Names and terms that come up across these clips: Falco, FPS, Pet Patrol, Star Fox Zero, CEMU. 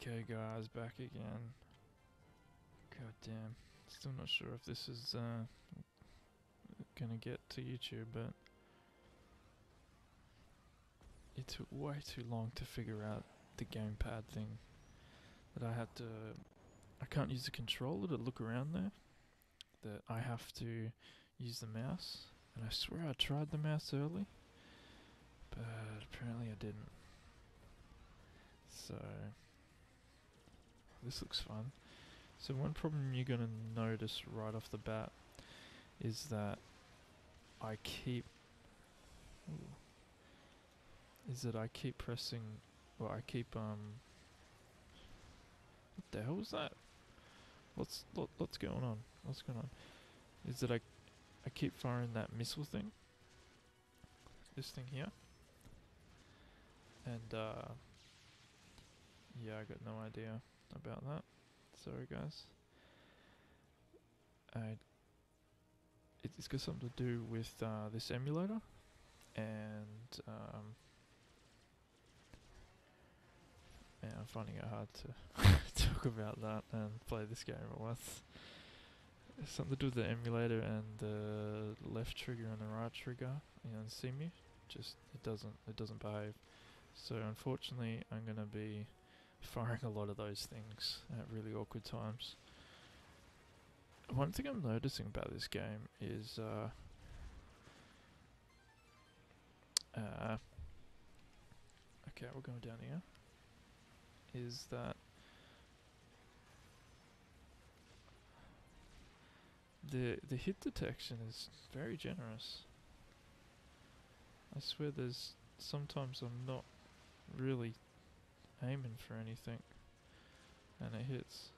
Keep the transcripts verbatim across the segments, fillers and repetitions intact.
Okay guys, back again. God damn. Still not sure if this is uh, gonna get to YouTube, but it took way too long to figure out the gamepad thing. That I had to... I can't use the controller to look around there. That I have to use the mouse. And I swear I tried the mouse early, but apparently I didn't. So... this looks fun. So one problem you're gonna notice right off the bat is that I keep... Ooh, is that I keep pressing... Well, I keep, um... what the hell was that? What's, what, what's going on? What's going on? Is that I, I keep firing that missile thing. This thing here. And, uh... yeah, I got no idea about that. Sorry, guys. I, it's got something to do with uh, this emulator. And, um... yeah, I'm finding it hard to talk about that and play this game at once. It's something to do with the emulator and the left trigger and the right trigger in Simu. Just it doesn't it doesn't behave. So unfortunately, I'm gonna be firing a lot of those things at really awkward times. One thing I'm noticing about this game is uh, uh okay, we're going down here. Is that the the hit detection is very generous. I swear there's sometimes I'm not really aiming for anything and it hits.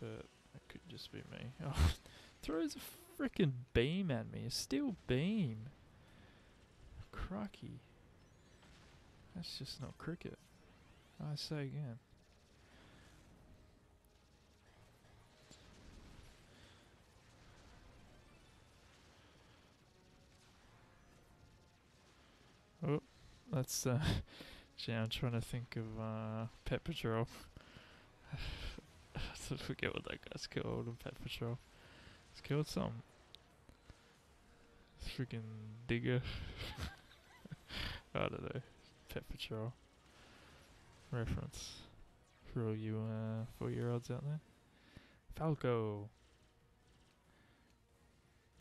But it could just be me. Oh, throws a frickin' beam at me, a steel beam. Crikey. That's just not cricket. I say again. Oh, that's uh gee, I'm trying to think of uh Pet Patrol. I forget what that guy's called in Pet Patrol. It's called something. Freaking digger. I don't know. Pet Patrol reference for all you uh, four-year-olds out there. Falco.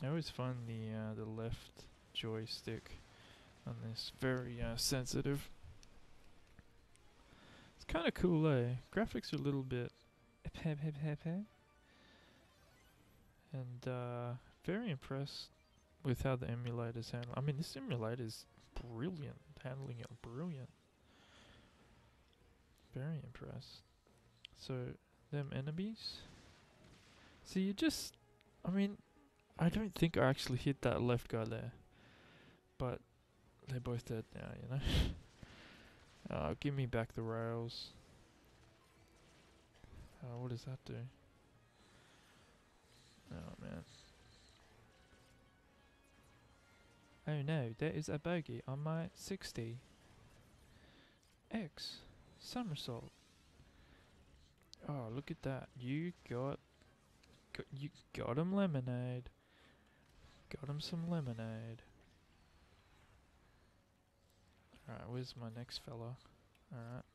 I always find the uh, the left joystick on this very uh, sensitive. It's kind of cool, eh? Graphics are a little bit, and uh, very impressed with how the emulator's handling. I mean, this emulator's brilliant. Handling it brilliant. Very impressed. So, them enemies. So you just... I mean, I don't think I actually hit that left guy there. But, they're both dead now, you know? uh, give me back the rails. Uh, what does that do? Oh, man. Oh no, there is a bogey on my sixty. X. Somersault. Oh, look at that. You got... got you got him lemonade. Got him some lemonade. Alright, where's my next fella? Alright.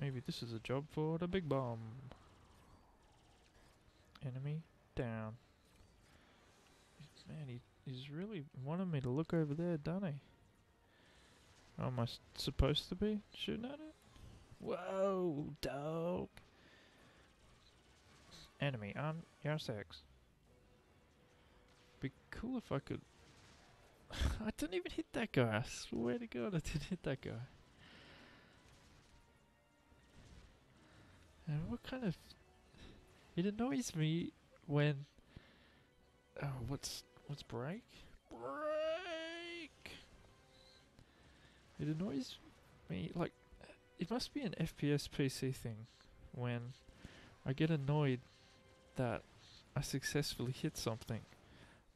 Maybe this is a job for the big bomb. Enemy down. Man, he... he's really wanted me to look over there, doesn't he? Oh, am I s supposed to be shooting at it? Whoa, dog! Enemy on your six. Be cool if I could... I didn't even hit that guy, I swear to God I didn't hit that guy. And what kind of... it annoys me when... oh, what's... What's break? Break! It annoys me, like, it must be an F P S P C thing when I get annoyed that I successfully hit something,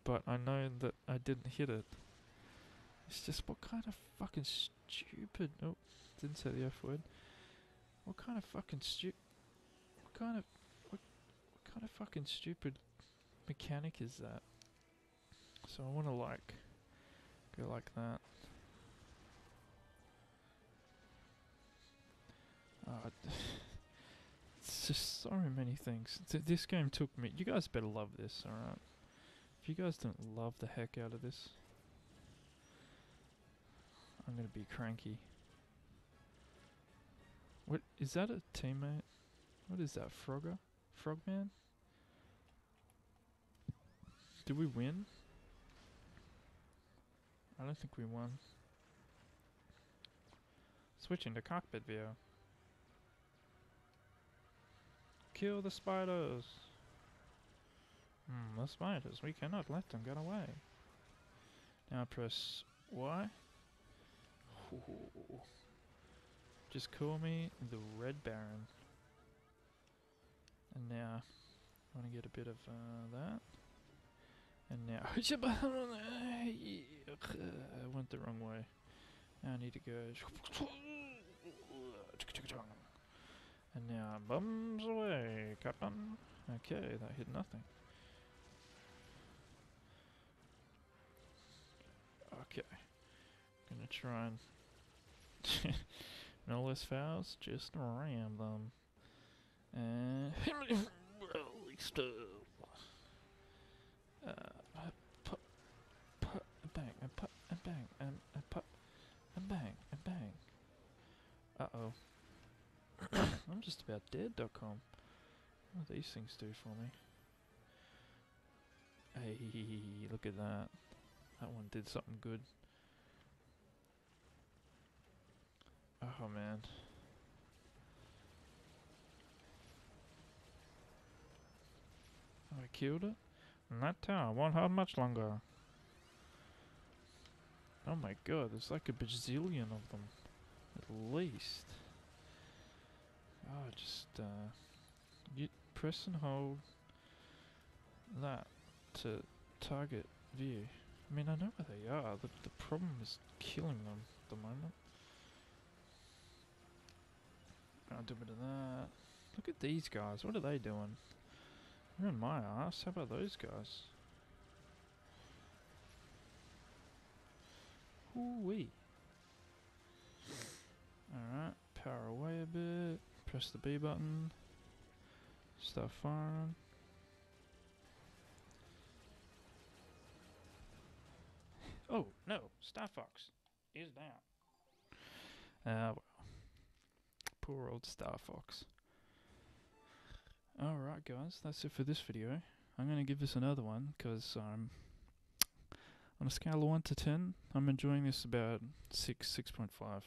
but I know that I didn't hit it. It's just what kind of fucking stupid... Oh, didn't say the F word. What kind of fucking stu... What kind of... What, what kind of fucking stupid mechanic is that? So I want to like... Go like that. Oh, it's just so many things. This game took me... You guys better love this, alright? If you guys don't love the heck out of this... I'm gonna be cranky. What? Is that a teammate? What is that? Frogger? Frogman? Did we win? I don't think we won. Switching to cockpit view. Kill the spiders! Hmm, the spiders. We cannot let them get away. Now press Y. Ooh. Just call me the Red Baron. And now, I want to get a bit of uh, that. And now, I went the wrong way. Now I need to go. And now, bums away, Captain. Okay, that hit nothing. Okay. Gonna try and no less fouls, just ram them. And holy stuff. Uh, I pop, pop, and bang, and pop, and bang, and pop, and bang, and bang. Uh oh. I'm just about dead dot com. What do these things do for me? Hey, look at that. That one did something good. Oh man. I killed it? And that tower won't hold much longer. Oh my god, there's like a bazillion of them. At least. Oh, just uh, you press and hold that to target view. I mean, I know where they are. The, the problem is killing them at the moment. I'll do a bit of that. Look at these guys. What are they doing? They're in my ass. How about those guys? Ooh-wee. Alright. Power away a bit. Press the B button. Start firing. Oh, no. Star Fox is down. Ah, uh, well. Poor old Star Fox. Alright guys, that's it for this video. I'm going to give this another one because um, on a scale of one to ten, I'm enjoying this about six, six point five.